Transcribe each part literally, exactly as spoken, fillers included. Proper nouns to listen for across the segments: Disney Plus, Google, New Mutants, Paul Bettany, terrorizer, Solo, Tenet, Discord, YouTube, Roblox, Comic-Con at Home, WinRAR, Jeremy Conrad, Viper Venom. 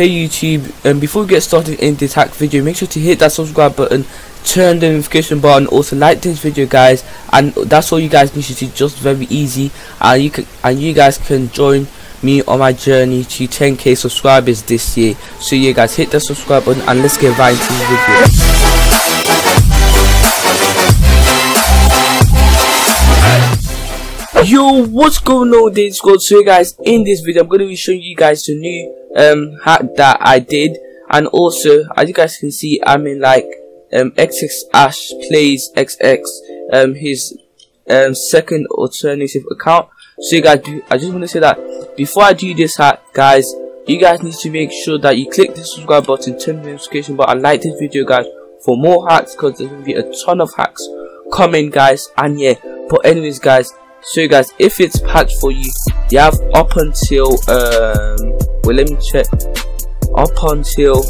Hey YouTube, and um, before we get started in this hack video, make sure to hit that subscribe button, turn the notification bell, and also like this video, guys. And that's all you guys need to do, just very easy. And you can, and you guys can join me on my journey to ten K subscribers this year. So yeah, guys, hit that subscribe button, and let's get right into the video. Yo, what's going on, Discord? So guys, in this video, I'm gonna be showing you guys the new um hack that I did, and also as you guys can see, I'm in like um X X Ash plays X X, um his um second alternative account. So you guys, do I just want to say that before I do this hack, guys, you guys need to make sure that you click the subscribe button, turn the notification button, and like this video, guys, for more hacks, because there's gonna be a ton of hacks coming, guys. And yeah, but anyways, guys, so guys, if it's patched for you, you have up until um well, let me check, up until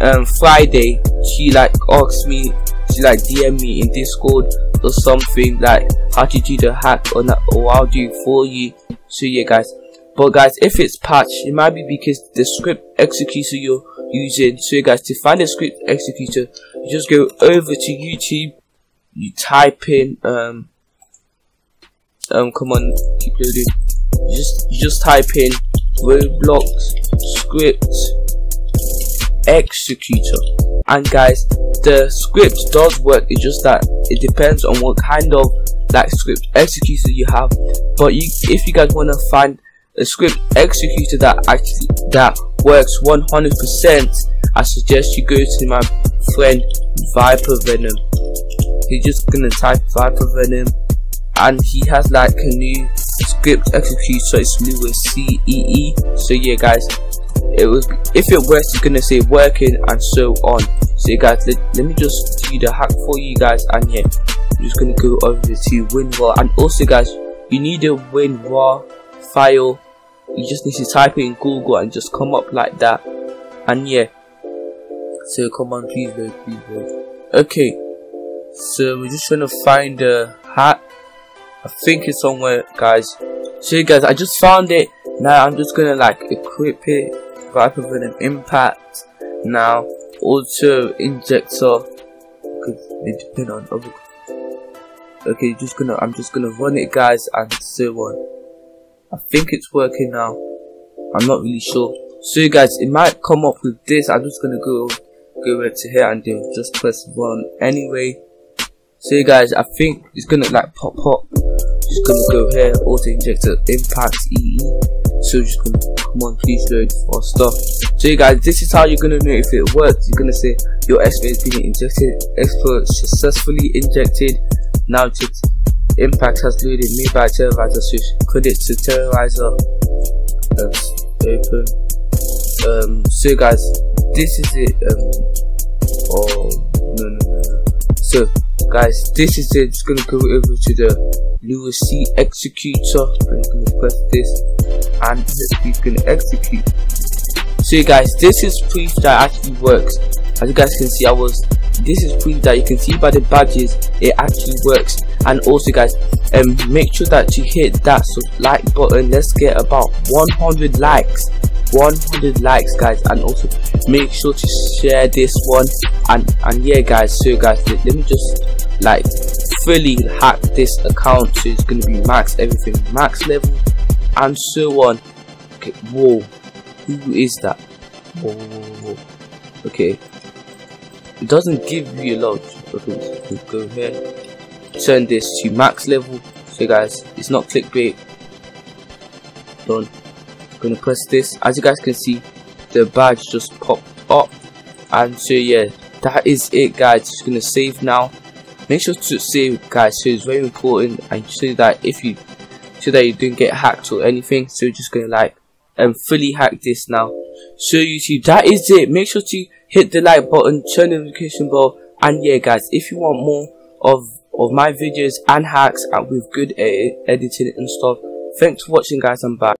um Friday. She like asked me, she like D M me in Discord or something, like how to do the hack or not, or I'll do it for you. So yeah, guys, but guys, if it's patched, it might be because the script executor you're using. So you guys, to find the script executor, you just go over to YouTube, you type in um um come on, keep loading, you just you just type in Roblox script executor, and guys, the script does work. It's just that it depends on what kind of like script executor you have. But you, if you guys want to find a script executor that actually that works one hundred percent, I suggest you go to my friend Viper Venom. You're just gonna type Viper Venom, and he has like a new script executor. It's new with C E E. So yeah, guys, it was, if it works, it's gonna say working and so on. So yeah, guys, let, let me just do the hack for you guys. And yeah, I'm just gonna go over to WinRAR, and also guys, you need a WinRAR file. You just need to type it in Google and just come up like that. And yeah, so come on, please load, please load. Okay, so we're just trying to find a hack. I think it's somewhere, guys. So guys, I just found it. Now I'm just gonna like equip it, Viper Venom impact, now auto injector, because it depends on other. Okay, just gonna I'm just gonna run it, guys, and so on. I think it's working now. I'm not really sure. So guys, it might come up with this. I'm just gonna go go over to here and then just press run anyway. So guys, I think it's gonna like pop up. Just gonna go here, auto injector impact E E. So just gonna come on, please load for stuff. So you guys, this is how you're gonna know if it works. You're gonna say your exploit is being injected, exploit successfully injected. Now just impact has loaded me by terrorizer. So credit to terrorizer. Um, open. Um, so guys, this is it. Um, oh no no no no. So guys, this is it. It's gonna go over to the Lewis C executor. I'm gonna press this, and it's gonna execute. So, guys, this is proof that actually works. As you guys can see, I was. This is proof that you can see by the badges it actually works. And also, guys, um, make sure that you hit that sub like button. Let's get about one hundred likes. one hundred likes, guys, and also make sure to share this one. And and yeah, guys. So, guys, let, let me just like fully hack this account. So it's gonna be max everything, max level, and so on. Okay, whoa, who is that? Whoa, whoa, whoa. Okay, it doesn't give you a lot. Okay, so go here, turn this to max level. So, guys, it's not clickbait. Done. Gonna press this. As you guys can see, the badge just popped up, and so yeah, that is it, guys. Just gonna save now. Make sure to save, guys, so it's very important, and so that if you so that you don't get hacked or anything. So just gonna like and um, fully hack this now. So YouTube, that is it. Make sure to hit the like button, turn the notification bell, and yeah, guys, if you want more of of my videos and hacks and with good ed editing and stuff. Thanks for watching, guys. I'm back.